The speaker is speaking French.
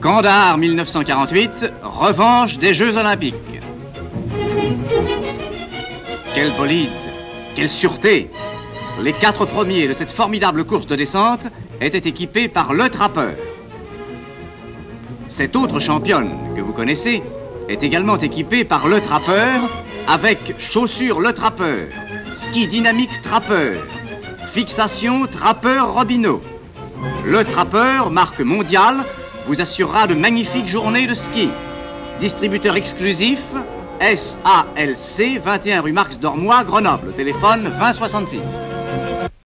Kandahar 1948, revanche des Jeux Olympiques. Quel bolide, quelle sûreté! Les 4 premiers de cette formidable course de descente étaient équipés par le trappeur. Cette autre championne que vous connaissez est également équipée par le trappeur avec chaussures le trappeur, ski dynamique trappeur, fixation trappeur Robinot. Le trappeur, marque mondiale, vous assurera de magnifiques journées de ski. Distributeur exclusif, S.A.L.C., 21 rue Marx-Dormois, Grenoble, téléphone 20 66.